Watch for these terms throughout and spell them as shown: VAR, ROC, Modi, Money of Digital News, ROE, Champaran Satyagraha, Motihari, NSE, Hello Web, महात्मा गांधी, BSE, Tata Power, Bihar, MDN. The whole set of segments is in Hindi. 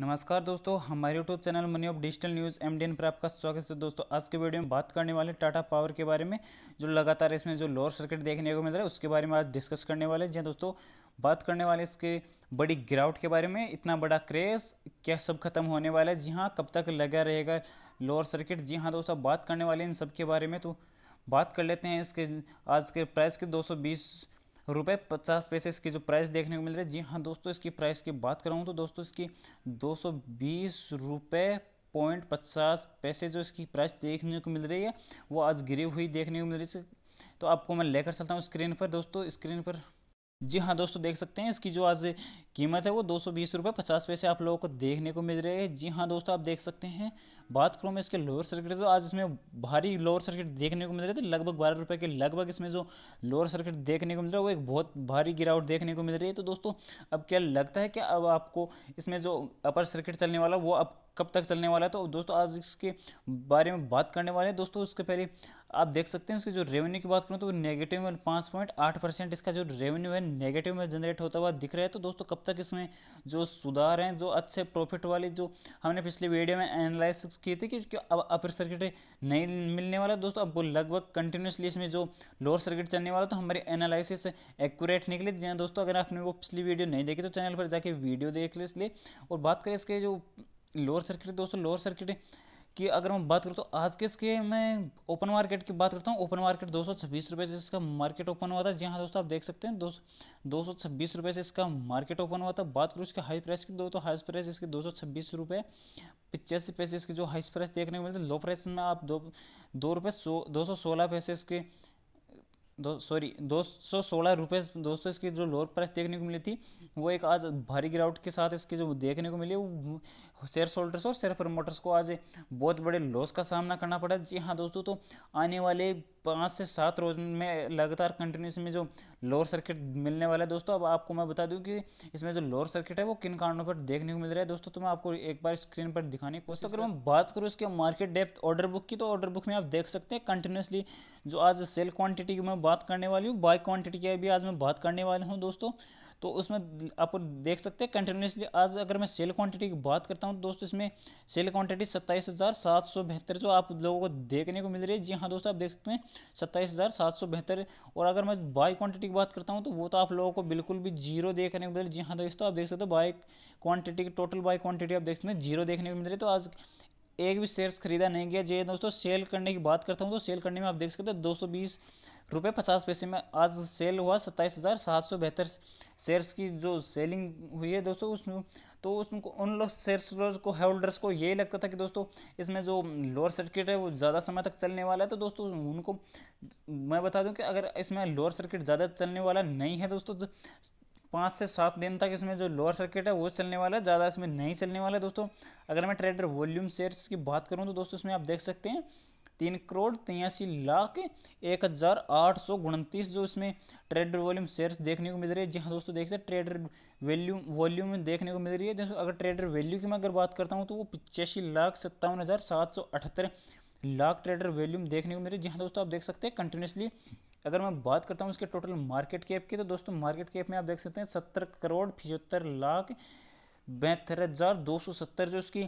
नमस्कार दोस्तों, हमारे YouTube channel money of digital news MDN पर आपका स्वागत है। दोस्तों, आज के वीडियो में बात करने वाले टाटा पावर के बारे में, जो लगातार इसमें जो लोअर सर्किट देखने को मिल रहा है उसके बारे में आज डिस्कस करने वाले हैं। जी दोस्तों, बात करने वाले इसके बड़ी गिरावट के बारे में। इतना बड़ा क्रेश क्या सब खत्म होने वाला है? जी हाँ, कब तक लगा रहेगा लोअर सर्किट? जी हाँ दोस्तों, बात करने वाले इन सब के बारे में। तो बात कर लेते हैं इसके आज के प्राइस के 220 रुपये 50 पैसे इसकी जो प्राइस देखने को मिल रही है। जी हाँ दोस्तों, इसकी प्राइस की बात करूँ तो दोस्तों इसकी 220 रुपये 50 पैसे जो इसकी प्राइस देखने को मिल रही है वो आज गिरी हुई देखने को मिल रही है। तो आपको मैं लेकर चलता हूँ स्क्रीन पर। दोस्तों स्क्रीन पर जी हाँ दोस्तों देख सकते हैं इसकी जो आज कीमत है वो 220 रुपये 50 पैसे आप लोगों को देखने को मिल रही है। जी हाँ दोस्तों, आप देख सकते हैं। बात करूँ मैं इसके लोअर सर्किट, तो आज इसमें भारी लोअर सर्किट देखने को मिल रहे थे। लगभग 12 रुपये के लगभग इसमें जो लोअर सर्किट देखने को मिल रहा है वो एक बहुत भारी गिरावट देखने को मिल रही है। तो दोस्तों, अब क्या लगता है कि अब आपको इसमें जो अपर सर्किट चलने वाला वो अब कब तक चलने वाला है? तो दोस्तों आज इसके बारे में बात करने वाले हैं। दोस्तों उसके पहले आप देख सकते हैं इसके जो रेवेन्यू की बात करूँ तो नेगेटिव में 5.8% इसका जो रेवेन्यू है नेगेटिव में जनरेट होता हुआ दिख रहा है। तो दोस्तों कब तक इसमें जो सुधार हैं, जो अच्छे प्रॉफिट वाली जो हमने पिछले वीडियो में एनालिसिस की थी कि अब अपर सर्किट नहीं मिलने वाला। दोस्तों अब वो लगभग कंटिन्यूसली इसमें जो लोअर सर्किट चलने वाला, तो हमारी एनालिसिस एक्यूरेट निकले। जी हाँ दोस्तों, अगर आपने वो पिछली वीडियो नहीं देखी तो चैनल पर जाके वीडियो देख ले इसलिए। और बात करें इसके जो लोअर सर्किट, दोस्तों लोअर सर्किट कि अगर हम बात करूँ तो आज के इसके मैं ओपन मार्केट की बात करता हूँ। ओपन मार्केट 226 रुपये से इसका मार्केट ओपन हुआ था। जी हाँ दोस्तों, आप देख सकते हैं 226 रुपये से इसका मार्केट ओपन हुआ था। बात करूँ इसके हाई प्राइस की तो हाई प्राइस इसके 226 रुपये 85 पैसे इसकी जो हाई प्राइस देखने को मिलती है। लो प्राइस में आप 216 रुपये इसके 216 रुपये दोस्तों इसकी जो लोअर प्राइस देखने को मिली थी वो एक आज भारी गिरावट के साथ इसकी जो देखने को मिली वो शेयर होल्डर्स और शेयर प्रमोटर्स को आज बहुत बड़े लॉस का सामना करना पड़ा। जी हाँ दोस्तों, तो आने वाले 5 से 7 रोज में लगातार कंटिन्यूस में जो लोअर सर्किट मिलने वाला है। दोस्तों अब आपको मैं बता दूं कि इसमें जो लोअर सर्किट है वो किन कारणों पर देखने को मिल रहा है। दोस्तों तो मैं आपको एक बार स्क्रीन पर दिखाने की कोशिश करूँ। बात करूँ इसके मार्केट डेप्थ ऑर्डर बुक की, तो ऑर्डर बुक में आप देख सकते हैं कंटिन्यूसली जो आज सेल क्वान्टिटी की मैं बात करने वाली हूँ, बाय क्वान्टिटी की भी आज मैं बात करने वाला हूँ। दोस्तों तो उसमें आप देख सकते हैं कंटिन्यूसली आज अगर मैं सेल क्वांटिटी की बात करता हूं दोस्तों इसमें सेल क्वांटिटी 27,772 जो आप लोगों को देखने को मिल रही है। जी हाँ दोस्तों, आप देख सकते हैं 27,772। और अगर मैं बाय क्वांटिटी की बात करता हूं तो वो तो आप लोगों को बिल्कुल भी जीरो देखने को मिल रही है। जी हाँ दोस्तों, आप देख सकते हो बाय क्वांटिटी की टोटल बाय क्वांटिटी आप देख सकते हैं जीरो देखने को मिल रही है। तो आज एक भी शेयर्स खरीदा नहीं गया। जी दोस्तों, सेल करने की बात करता हूँ तो सेल करने में आप देख सकते हैं 220 रुपये 50 पैसे में आज सेल हुआ 27,772 शेयर्स की जो सेलिंग हुई है। दोस्तों उसमें तो उसको उन लोग शेयर्स को होल्डर्स को यही लगता था कि दोस्तों इसमें जो लोअर सर्किट है वो ज़्यादा समय तक चलने वाला है। तो दोस्तों उनको मैं बता दूँ कि अगर इसमें लोअर सर्किट ज़्यादा चलने वाला नहीं है दोस्तों, तो 5 से 7 दिन तक इसमें जो लोअर सर्किट है वो चलने वाला है, ज़्यादा इसमें नहीं चलने वाला है। दोस्तों अगर मैं ट्रेडर वॉल्यूम शेयर्स की बात करूँ तो दोस्तों इसमें आप देख सकते हैं 3,83,01,829 जो इसमें ट्रेडर वॉल्यूम शेयर्स देखने को मिल रही है। जी हाँ दोस्तों, देख सकते ट्रेडर वॉल्यूम में देखने को मिल रही है। जैसे अगर ट्रेडर वैल्यू की मैं अगर बात करता हूँ तो वो 85,57,778 ट्रेडर वॉल्यूम देखने को मिल रही है। जी हाँ दोस्तों, आप देख सकते हैं कंटिन्यूसली अगर मैं बात करता हूँ इसके टोटल मार्केट कैप की, तो दोस्तों मार्केट कैप में आप देख सकते हैं 70,75,72,270 जो इसकी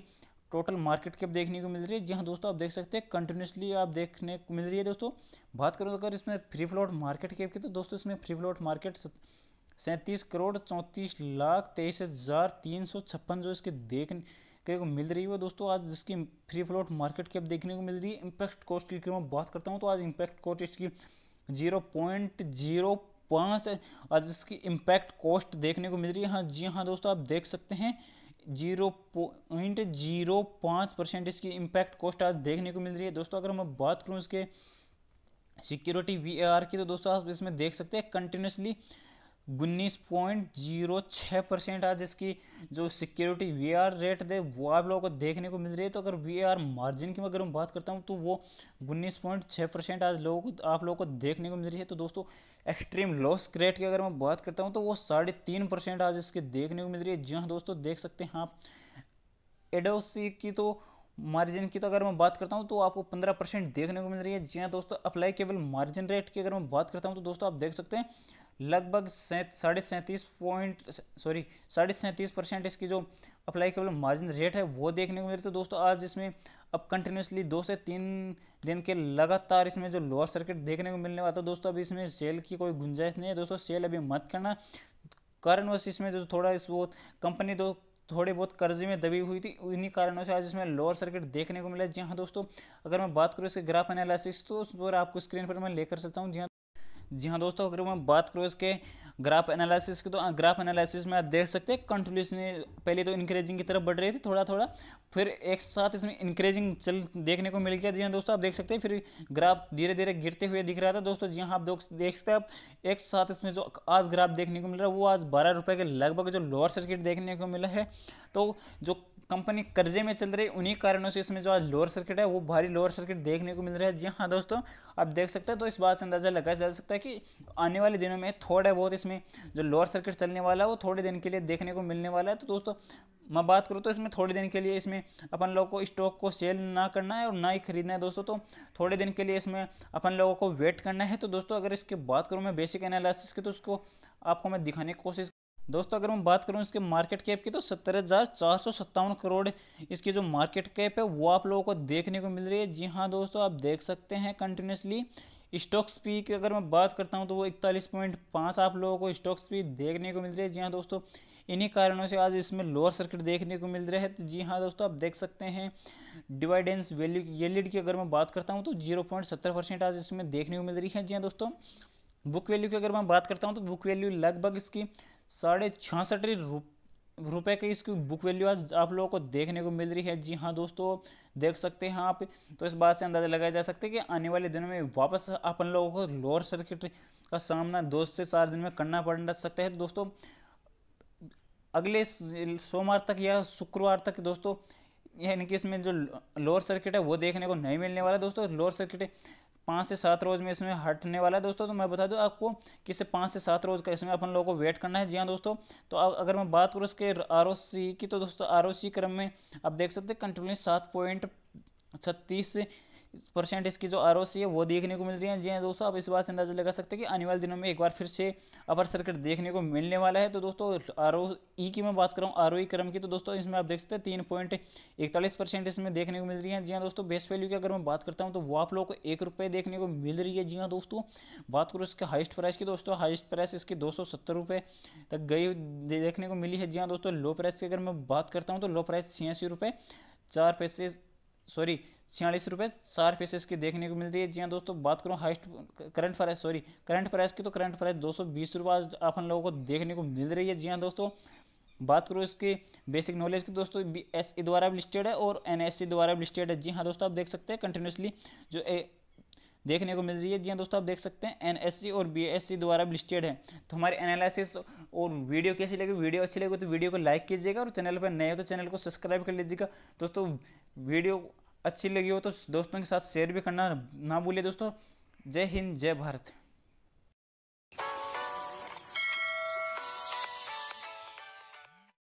टोटल मार्केट कैप देखने को मिल रही है। जी हाँ दोस्तों, आप देख सकते हैं कंटिन्यूसली आप देखने को मिल रही है। दोस्तों बात करूँ अगर इसमें फ्री फ्लोट मार्केट कैप की, तो दोस्तों इसमें फ्री फ्लोट मार्केट 37,34,23,356 जो इसके देखने को मिल रही है। दोस्तों आज जिसकी फ्री फ्लोट मार्केट कैप देखने को मिल रही है। इम्पैक्ट कॉस्ट की मैं बात करता हूँ तो आज इम्पैक्ट कॉस्ट इसकी 0.05 आज इसकी इम्पैक्ट कॉस्ट देखने को मिल रही है। हाँ जी हाँ दोस्तों, आप देख सकते हैं 0.05% इसकी इम्पैक्ट कॉस्ट आज देखने को मिल रही है। दोस्तों अगर मैं बात करूं इसके सिक्योरिटी VAR की, तो दोस्तों आप इसमें देख सकते हैं कंटिन्यूसली 19.06% आज इसकी जो सिक्योरिटी VAR रेट दे वो आप लोगों को देखने को मिल रही है। तो अगर VAR मार्जिन की अगर मैं बात करता हूँ तो वो 19.6% आज लोगों को आप लोगों को देखने को मिल रही है। तो दोस्तों एक्सट्रीम लॉस क्रेट की अगर मैं बात करता हूँ तो वो 3.5% आज इसके देखने को मिल रही है। जी हाँ दोस्तों, देख सकते हैं आप एडोसी की तो मार्जिन की, तो अगर मैं बात करता हूँ तो आपको 15% देखने को मिल रही है। जी हाँ दोस्तों, अप्लाई केवल मार्जिन रेट की अगर मैं बात करता हूँ तो दोस्तों आप देख सकते हैं लगभग 37.37% इसकी जो अप्लाईकेबल मार्जिन रेट है वो देखने को मिल रही है। तो दोस्तों आज इसमें अब कंटिन्यूसली 2 से 3 दिन के लगातार इसमें जो लोअर सर्किट देखने को मिलने वाला था दोस्तों, अब इसमें सेल की कोई गुंजाइश नहीं है दोस्तों, सेल अभी मत करना। कारणवश इसमें जो थोड़ा इस वो कंपनी तो थोड़े बहुत कर्जे में दबी हुई थी, उन्हीं कारणों से आज इसमें लोअर सर्किट देखने को मिला। जी हाँ दोस्तों, अगर मैं बात करूँ इसके ग्राफ एनालिसिस तो उस पर आपको स्क्रीन पर मैं लेकर चलता हूँ। जी हाँ दोस्तों, अगर मैं बात करूँ इसके ग्राफ एनालिसिस की तो ग्राफ एनालिसिस में आप देख सकते हैं कंटिन्यूसली पहले तो इंक्रीजिंग की तरफ बढ़ रही थी थोड़ा थोड़ा, फिर एक साथ इसमें इंक्रीजिंग चल देखने को मिल गया। जी हाँ दोस्तों, आप देख सकते हैं फिर ग्राफ धीरे धीरे गिरते हुए दिख रहा था दोस्तों। जी हाँ, आप देख सकते हैं आप एक साथ इसमें जो आज ग्राफ देखने को मिल रहा है वो आज 12 रुपये के लगभग जो लोअर सर्किट देखने को मिला है। तो जो कंपनी कर्जे में चल रही उन्हीं कारणों से इसमें जो आज लोअर सर्किट है वो भारी लोअर सर्किट देखने को मिल रहा है। जी हाँ दोस्तों, आप देख सकते हैं। तो इस बात से अंदाज़ा लगाया जा सकता है कि आने वाले दिनों में थोड़ा बहुत इसमें जो लोअर सर्किट चलने वाला है वो थोड़े दिन के लिए देखने को मिलने वाला है। तो दोस्तों मैं बात करूँ तो इसमें थोड़े दिन के लिए इसमें अपन लोगों को स्टॉक को सेल ना करना है और ना ही खरीदना है दोस्तों। तो थोड़े दिन के लिए इसमें अपन लोगों को वेट करना है। तो दोस्तों अगर इसकी बात करूँ मैं बेसिक एनालिसिस की तो उसको आपको मैं दिखाने की कोशिश। दोस्तों अगर मैं बात करूं इसके मार्केट कैप की तो 17,457 करोड़ इसकी जो मार्केट कैप है वो आप लोगों को देखने को मिल रही है। जी हाँ दोस्तों, आप देख सकते हैं कंटिन्यूसली। स्टॉक्स पी की अगर मैं बात करता हूं तो वो 41.5 आप लोगों को स्टॉक्स पी देखने को मिल रही है। जी हाँ दोस्तों, इन्हीं कारणों से आज इसमें लोअर सर्किट देखने को मिल रहा है। तो जी हाँ दोस्तों, आप देख सकते हैं डिवाइडेंस वैल्यू यील्ड की अगर मैं बात करता हूँ तो 0.70% आज इसमें देखने को मिल रही है। जी हाँ दोस्तों, बुक वैल्यू की अगर मैं बात करता हूँ तो बुक वैल्यू लगभग इसकी 66.5 रुपये की इसकी बुक वैल्यू आज आप लोगों को देखने को मिल रही है। जी हाँ दोस्तों, देख सकते हैं आप। तो इस बात से अंदाज़ा लगाया जा सकता है कि आने वाले दिनों में वापस अपन लोगों को लोअर सर्किट का सामना 2 से 4 दिन में करना पड़ सकता है। दोस्तों अगले सोमवार तक या शुक्रवार तक दोस्तों यानी कि इसमें जो लोअर सर्किट है वो देखने को नहीं मिलने वाला दोस्तों। लोअर सर्किट 5 से 7 रोज़ में इसमें हटने वाला है दोस्तों। तो मैं बता दूं आपको कि इससे 5 से 7 रोज़ का इसमें अपन लोगों को वेट करना है। जी हाँ दोस्तों, तो अगर मैं बात करूँ इसके ROC की तो दोस्तों ROC क्रम में आप देख सकते हैं कंटिन्यूस 7.36% इसकी जो ROC है वो देखने को मिल रही है। जी हाँ दोस्तों, आप इस बात से अंदाजा लगा सकते हैं कि आने वाले दिनों में एक बार फिर से अपर सर्किट देखने को मिलने वाला है। तो दोस्तों ROE की मैं बात कर रहा हूँ ROE क्रम की तो दोस्तों इसमें आप देख सकते हैं 3.41% इसमें देखने को मिल रही है। जी हाँ दोस्तों, बेस वैल्यू की अगर मैं बात करता हूँ तो वो आप लोग को 1 रुपये देखने को मिल रही है। जी हाँ दोस्तों, बात करूँ इसके हाइस्ट प्राइस की दोस्तों हाइस्ट प्राइस इसकी 270 रुपये तक गई देखने को मिली है। जी हाँ दोस्तों, लो प्राइस की अगर मैं बात करता हूँ तो लो प्राइस 46 रुपये 4 पैसे इसकी देखने को मिलती है। जी हाँ दोस्तों, बात करूँ हाइस्ट करंट प्राइस की तो करंट प्राइस 220 रुपये आज अपन लोगों को देखने को मिल रही है। जी हाँ दोस्तों, बात करूँ इसकी बेसिक नॉलेज की दोस्तों BSE द्वारा भी लिस्टेड है और NSE द्वारा भी लिस्टेड है। जी हाँ दोस्तों, आप देख सकते हैं कंटिन्यूसली जो देखने को मिल रही है। जी हाँ दोस्तों, आप देख सकते हैं NSE और BSE द्वारा भी लिस्टेड है। तो हमारे एनालिसिस और वीडियो कैसी लगी, वीडियो अच्छी लगी तो वीडियो को लाइक कीजिएगा और चैनल पर नए हो तो चैनल को सब्सक्राइब कर लीजिएगा। दोस्तों वीडियो अच्छी लगी हो तो दोस्तों के साथ शेयर भी करना ना भूलिए। दोस्तों जय हिंद, जय भारत।